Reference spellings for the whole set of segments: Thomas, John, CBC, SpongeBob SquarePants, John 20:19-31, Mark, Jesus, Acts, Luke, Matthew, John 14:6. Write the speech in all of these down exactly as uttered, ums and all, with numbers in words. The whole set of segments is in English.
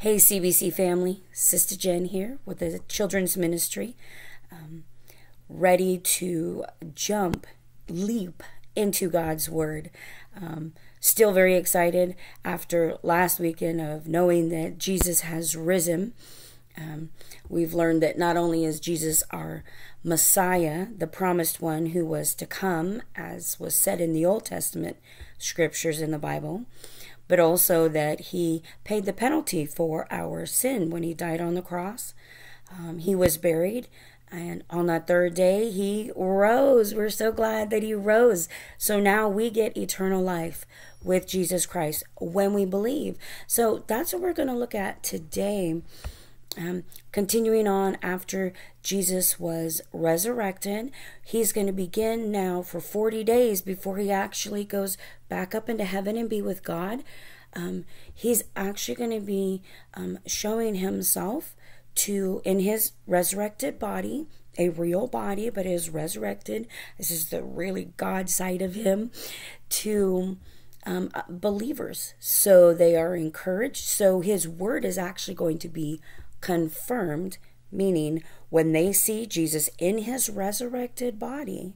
Hey, C B C family, Sister Jen here with the Children's Ministry, um, ready to jump, leap into God's Word. Um, still very excited after last weekend of knowing that Jesus has risen. Um, we've learned that not only is Jesus our Messiah, the promised one who was to come, as was said in the Old Testament scriptures in the Bible, but also that he paid the penalty for our sin when he died on the cross. Um, he was buried, and on that third day, he rose. We're so glad that he rose. So now we get eternal life with Jesus Christ when we believe. So that's what we're going to look at today. Um, continuing on after Jesus was resurrected, he's going to begin now for forty days before he actually goes back up into heaven and be with God. Um, he's actually going to be um, showing himself to, in his resurrected body, a real body, but is resurrected. This is the really God side of him to um, believers. So they are encouraged. So his word is actually going to be confirmed, meaning when they see Jesus in his resurrected body,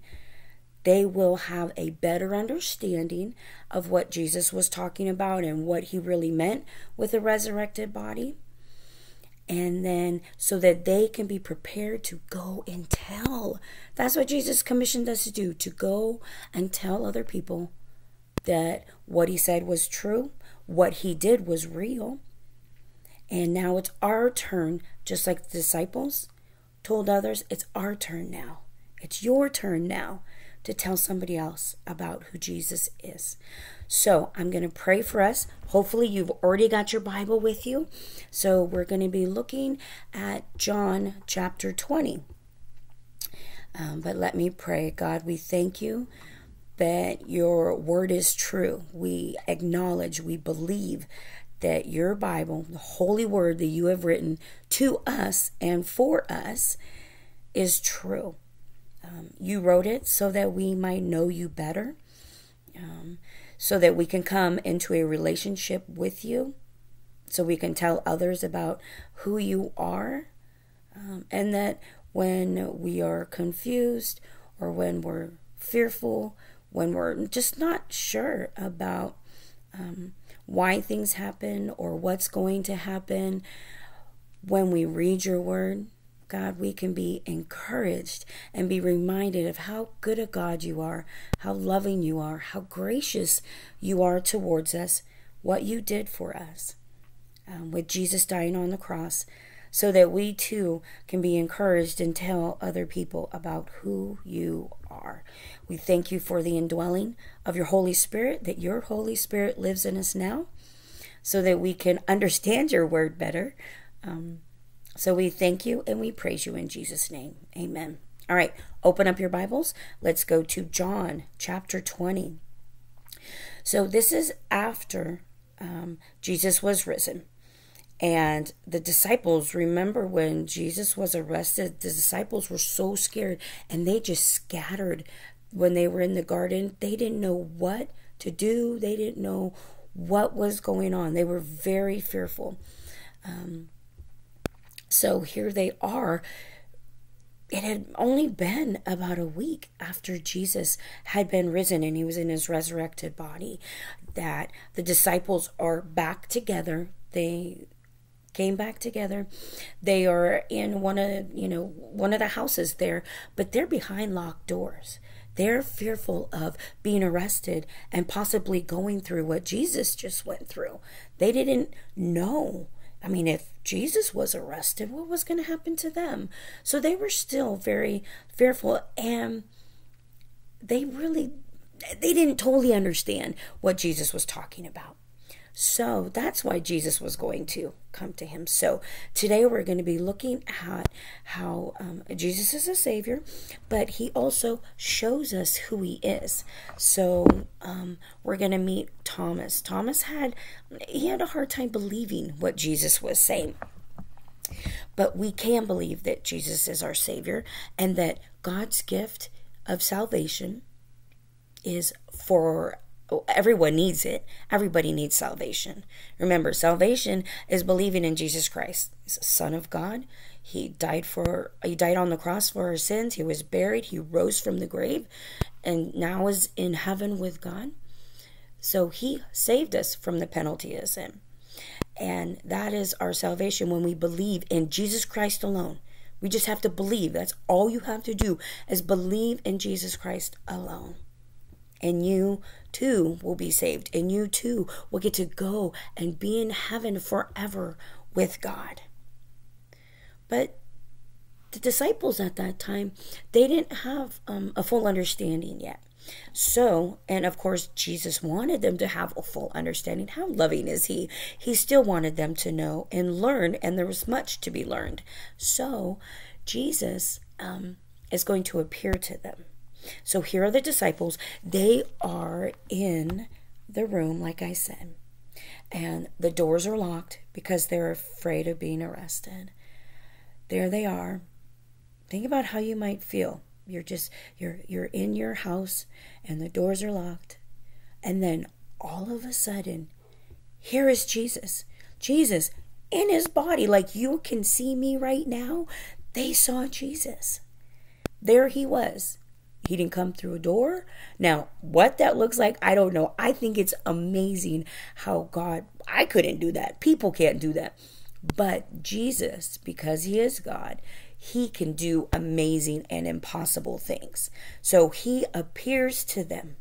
they will have a better understanding of what Jesus was talking about and what he really meant with a resurrected body. And then so that they can be prepared to go and tell. That's what Jesus commissioned us to do, to go and tell other people that what he said was true, what he did was real. And now it's our turn, just like the disciples told others, it's our turn now. It's your turn now to tell somebody else about who Jesus is. So I'm going to pray for us. Hopefully you've already got your Bible with you. So we're going to be looking at John chapter twenty. Um, but let me pray. God, we thank you that your word is true. We acknowledge, we believe that your Bible, the holy word that you have written to us and for us, is true. Um, you wrote it so that we might know you better, um, so that we can come into a relationship with you, so we can tell others about who you are, um, and that when we are confused or when we're fearful, when we're just not sure about um, why things happen or what's going to happen, when we read your word, God, we can be encouraged and be reminded of how good a God you are, how loving you are, how gracious you are towards us, what you did for us um, with Jesus dying on the cross, so that we too can be encouraged and tell other people about who you are. We thank you for the indwelling of your Holy Spirit, that your Holy Spirit lives in us now, so that we can understand your word better. Um, so we thank you and we praise you in Jesus' name. Amen. All right, open up your Bibles. Let's go to John chapter twenty. So this is after um, Jesus was risen. And the disciples, remember when Jesus was arrested, the disciples were so scared and they just scattered when they were in the garden. They didn't know what to do. They didn't know what was going on. They were very fearful. Um, so here they are. It had only been about a week after Jesus had been risen and he was in his resurrected body that the disciples are back together. They came back together. They are in one of, you know, one of the houses there, but they're behind locked doors. They're fearful of being arrested and possibly going through what Jesus just went through. They didn't know. I mean, if Jesus was arrested, what was going to happen to them? So they were still very fearful, and they really, they didn't totally understand what Jesus was talking about. So that's why Jesus was going to come to him. So today we're going to be looking at how um, Jesus is a savior, but he also shows us who he is. So um, we're going to meet Thomas. Thomas had, he had a hard time believing what Jesus was saying. But we can believe that Jesus is our savior and that God's gift of salvation is for everyone needs it. Everybody needs salvation. Remember, salvation is believing in Jesus Christ. He's the Son of God. He died for, he died on the cross for our sins. He was buried. He rose from the grave and now is in heaven with God. So he saved us from the penalty of sin. And that is our salvation when we believe in Jesus Christ alone. We just have to believe. That's all you have to do is believe in Jesus Christ alone. And you too will be saved. And you too will get to go and be in heaven forever with God. But the disciples at that time, they didn't have um, a full understanding yet. So, and of course, Jesus wanted them to have a full understanding. How loving is he? He still wanted them to know and learn, and there was much to be learned. So, Jesus um, is going to appear to them. So here are the disciples. They are in the room, like I said, and the doors are locked because they're afraid of being arrested. There they are. Think about how you might feel. You're just, you're, you're in your house and the doors are locked. And then all of a sudden, here is Jesus. Jesus in his body, like you can see me right now. They saw Jesus. There he was. He didn't come through a door. Now, what that looks like, I don't know. I think it's amazing how God, I couldn't do that. People can't do that. But Jesus, because he is God, he can do amazing and impossible things. So he appears to them.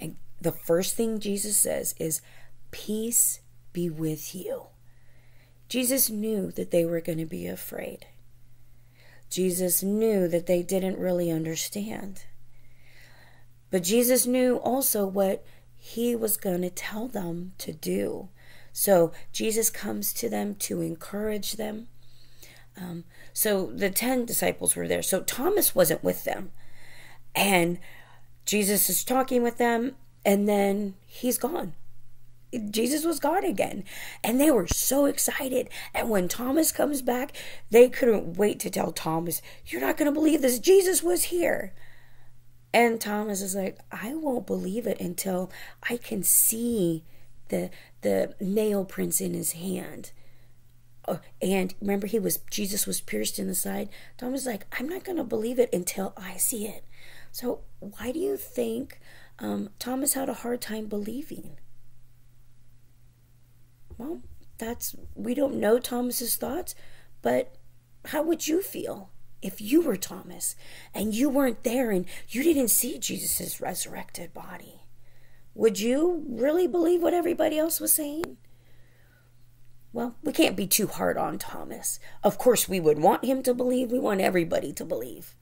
And the first thing Jesus says is, "Peace be with you." Jesus knew that they were going to be afraid. Jesus knew that they didn't really understand. But Jesus knew also what he was going to tell them to do. So Jesus comes to them to encourage them. Um, so the ten disciples were there. So Thomas wasn't with them. And Jesus is talking with them, and then he's gone. Jesus was God again, and they were so excited. And when Thomas comes back, they couldn't wait to tell Thomas, "You're not going to believe this. Jesus was here." And Thomas is like, "I won't believe it until I can see the the nail prints in his hand." Oh, and remember, he was Jesus was pierced in the side. Thomas is like, "I'm not going to believe it until I see it." So why do you think um, Thomas had a hard time believing? Well, that's, we don't know Thomas's thoughts, but how would you feel if you were Thomas and you weren't there and you didn't see Jesus's resurrected body? Would you really believe what everybody else was saying? Well, we can't be too hard on Thomas. Of course, we would want him to believe. We want everybody to believe.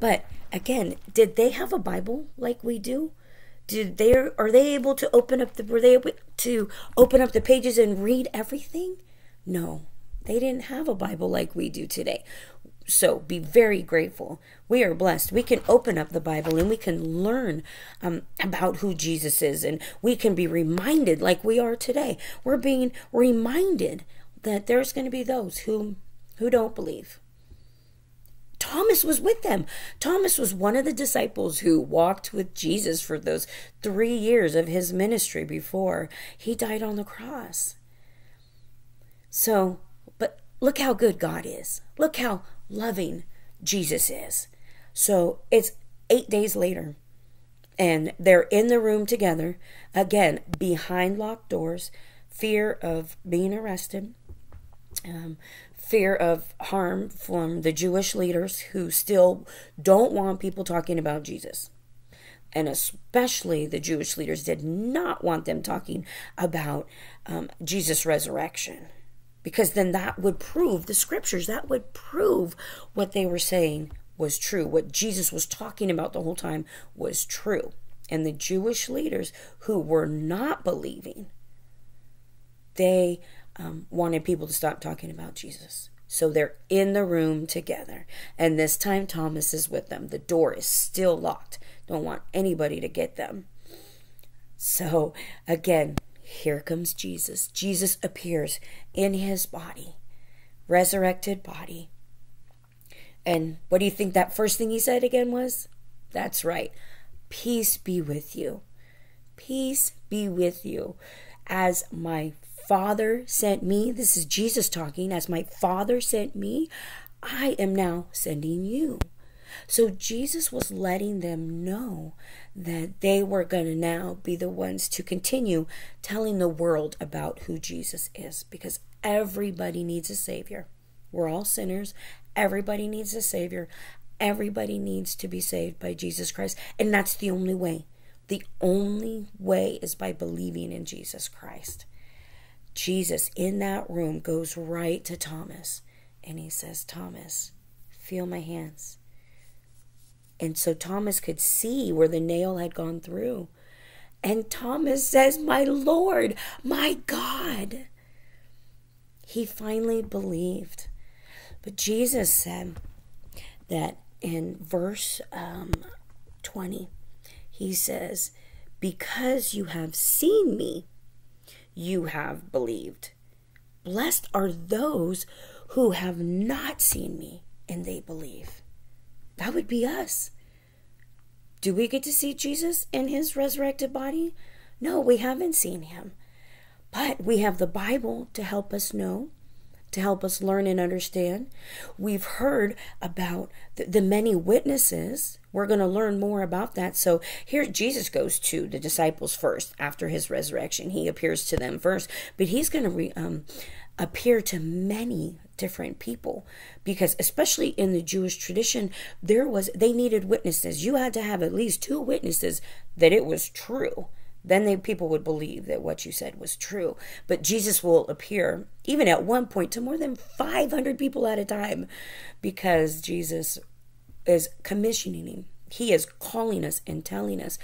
But again, did they have a Bible like we do? Did they, are they able to open up the, were they able to open up the pages and read everything? No, they didn't have a Bible like we do today. So be very grateful. We are blessed. We can open up the Bible and we can learn um, about who Jesus is, and we can be reminded like we are today. We're being reminded that there's going to be those who, who don't believe. Thomas was with them. Thomas was one of the disciples who walked with Jesus for those three years of his ministry before he died on the cross. So, but look how good God is. Look how loving Jesus is. So it's eight days later, and they're in the room together, again, behind locked doors, fear of being arrested, um, fear of harm from the Jewish leaders who still don't want people talking about Jesus. And especially the Jewish leaders did not want them talking about um, Jesus' resurrection, because then that would prove the scriptures, that would prove what they were saying was true, what Jesus was talking about the whole time was true. And the Jewish leaders who were not believing, they Um, wanted people to stop talking about Jesus. So they're in the room together. And this time Thomas is with them. The door is still locked. Don't want anybody to get them. So again, here comes Jesus. Jesus appears in his body, resurrected body. And what do you think that first thing he said again was? That's right. "Peace be with you." peace be with you. As my Father sent me, this is Jesus talking, as my Father sent me, I am now sending you. So Jesus was letting them know that they were going to now be the ones to continue telling the world about who Jesus is, because everybody needs a Savior. We're all sinners. Everybody needs a Savior. Everybody needs to be saved by Jesus Christ. And that's the only way. The only way is by believing in Jesus Christ. Jesus in that room goes right to Thomas and he says, Thomas, feel my hands. And so Thomas could see where the nail had gone through. And Thomas says, my Lord, my God. He finally believed. But Jesus said that in verse um, twenty, he says, because you have seen me, you have believed. Blessed are those who have not seen me and they believe. That would be us. Do we get to see Jesus in his resurrected body? No, we haven't seen him. But we have the Bible to help us know, to help us learn and understand. We've heard about the, the many witnesses. We're going to learn more about that. So here Jesus goes to the disciples first after his resurrection. He appears to them first, but he's going to re, um, appear to many different people, because especially in the Jewish tradition, there was, they needed witnesses. You had to have at least two witnesses that it was true. Then they, people would believe that what you said was true. But Jesus will appear, even at one point, to more than five hundred people at a time, because Jesus is commissioning him. He is calling us and telling us,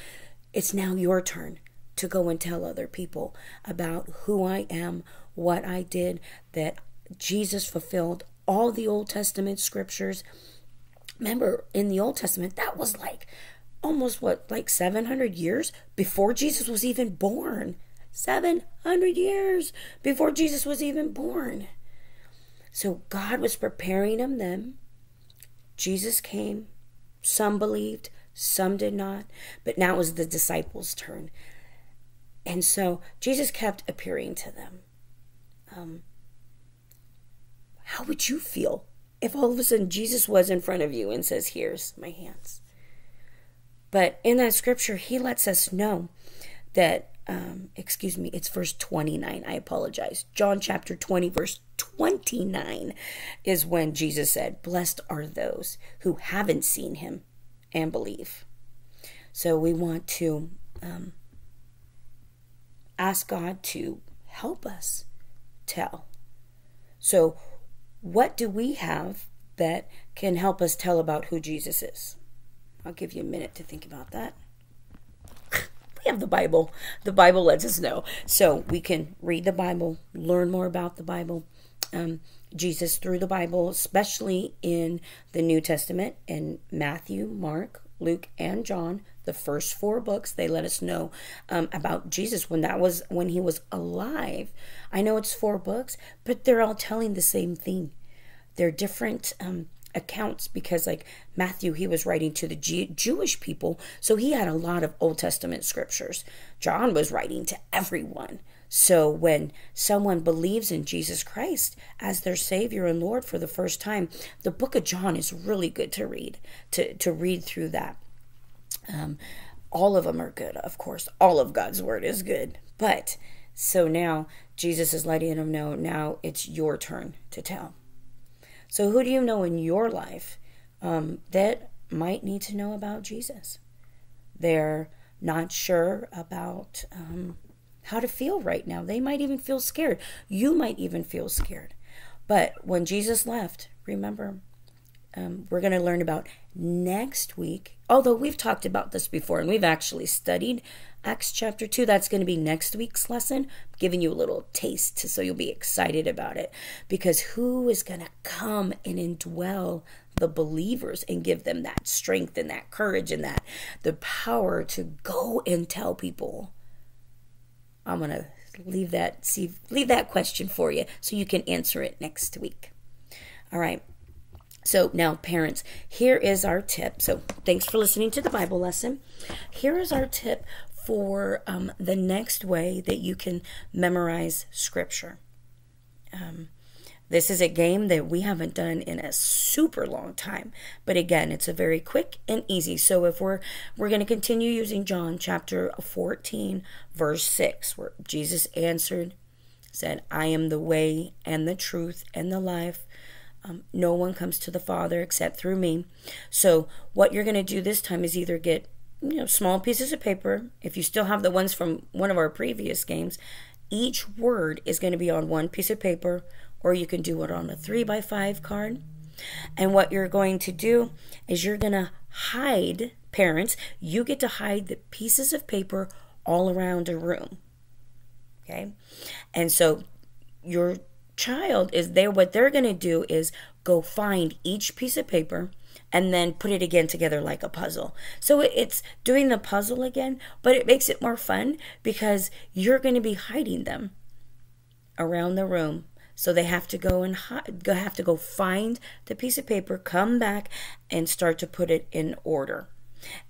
it's now your turn to go and tell other people about who I am, what I did, that Jesus fulfilled all the Old Testament scriptures. Remember, in the Old Testament, that was like almost what, like seven hundred years before Jesus was even born. seven hundred years before Jesus was even born. So God was preparing them then. Jesus came. Some believed, some did not. But now it was the disciples' turn. And so Jesus kept appearing to them. Um, how would you feel if all of a sudden Jesus was in front of you and says, here's my hands? But in that scripture, he lets us know that, um, excuse me, it's verse twenty-nine. I apologize. John chapter twenty, verse twenty-nine is when Jesus said, blessed are those who haven't seen him and believe. So we want to um, ask God to help us tell. So what do we have that can help us tell about who Jesus is? I'll give you a minute to think about that. We have the Bible. The Bible lets us know. So we can read the Bible, learn more about the Bible. Um, Jesus through the Bible, especially in the New Testament, in Matthew, Mark, Luke, and John, the first four books, they let us know um, about Jesus when that was when he was alive. I know it's four books, but they're all telling the same thing. They're different um, accounts, because like Matthew, he was writing to the G Jewish people, so he had a lot of Old Testament scriptures. John was writing to everyone. So when someone believes in Jesus Christ as their Savior and Lord for the first time, the book of John is really good to read, to, to read through that. Um, all of them are good, of course. All of God's word is good. But so now Jesus is letting them know, now it's your turn to tell. So who do you know in your life um, that might need to know about Jesus? They're not sure about um, how to feel right now. They might even feel scared. You might even feel scared. But when Jesus left, remember, um, we're going to learn about next week. Although we've talked about this before and we've actually studied Acts chapter two. That's going to be next week's lesson. I'm giving you a little taste so you'll be excited about it, because who is going to come and indwell the believers and give them that strength and that courage and that the power to go and tell people? I'm going to leave that, see, leave that question for you so you can answer it next week. All right. So now, parents, here is our tip. So thanks for listening to the Bible lesson. Here is our tip for um, the next way that you can memorize scripture. Um, this is a game that we haven't done in a super long time, but again, it's a very quick and easy. So if we're we're going to continue using John chapter fourteen, verse six, where Jesus answered, said, "I am the way and the truth and the life. Um, no one comes to the Father except through me." So what you're going to do this time is either get, you know, small pieces of paper. If you still have the ones from one of our previous games, each word is going to be on one piece of paper, or you can do it on a three by five card. And what you're going to do is you're going to hide, parents, you get to hide the pieces of paper all around a room. Okay? And so your child is there. What they're going to do is go find each piece of paper and then put it again together like a puzzle. So it's doing the puzzle again, but it makes it more fun because you're going to be hiding them around the room. So they have to go and hide, have to go find the piece of paper, come back and start to put it in order.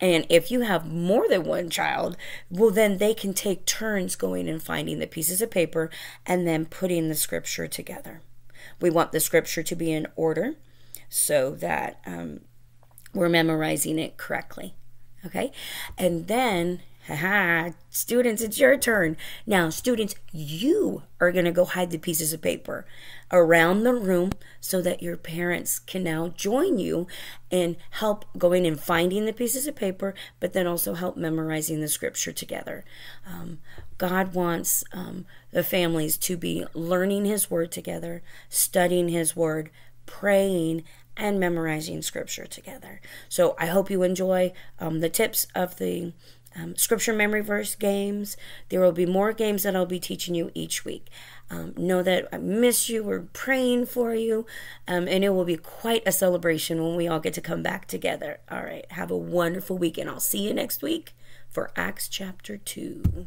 And if you have more than one child, well, then they can take turns going and finding the pieces of paper and then putting the scripture together. We want the scripture to be in order so that um, we're memorizing it correctly. Okay? And then, haha, students, it's your turn. Now, students, you are going to go hide the pieces of paper around the room so that your parents can now join you and help going and finding the pieces of paper, but then also help memorizing the scripture together. Um, God wants um, the families to be learning his word together, studying his word, praying, and memorizing scripture together. So I hope you enjoy um, the tips of the Um, scripture memory verse games. There will be more games that I'll be teaching you each week. Um, know that I miss you. We're praying for you. Um, and it will be quite a celebration when we all get to come back together. All right. Have a wonderful weekend. I'll see you next week for Acts chapter two.